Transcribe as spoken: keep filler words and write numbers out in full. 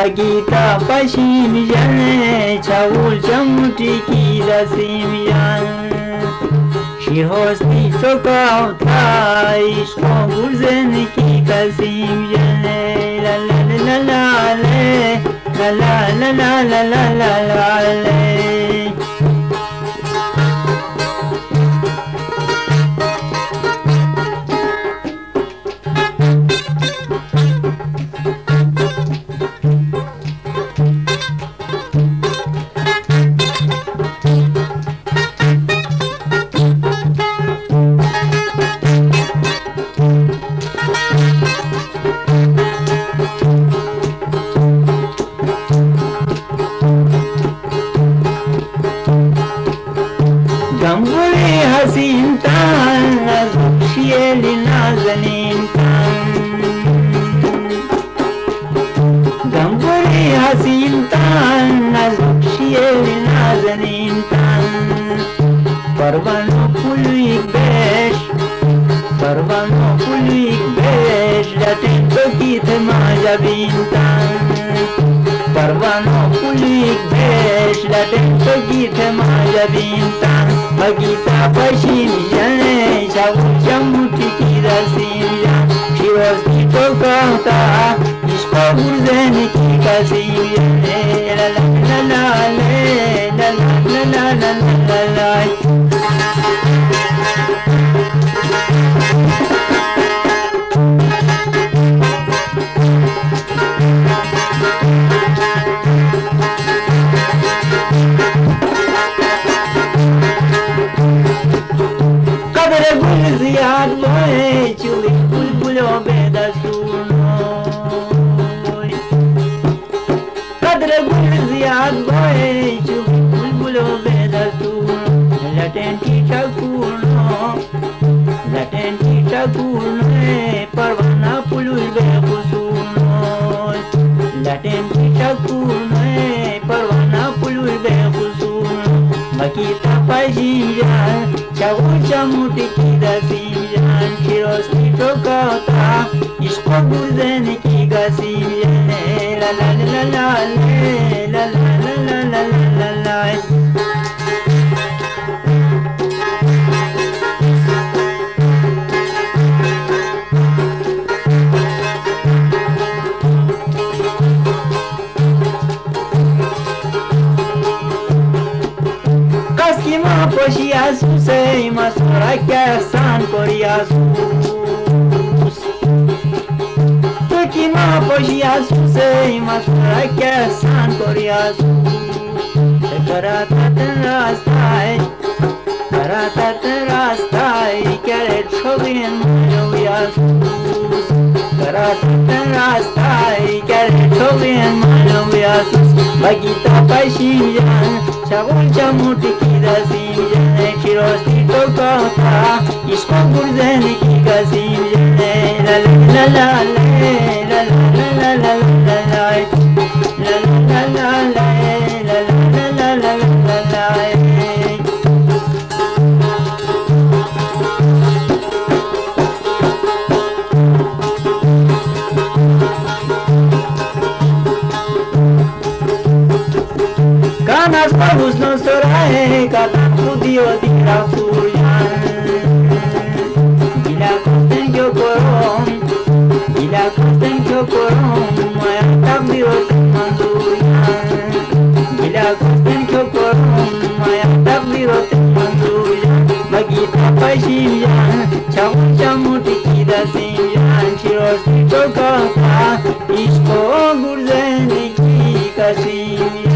Bagita pashim jane chaul chamti ki rasim yan Shi hosti sokav tha ishko gurzen ki kasim jane La la la la la la la la la la la la la la Kasim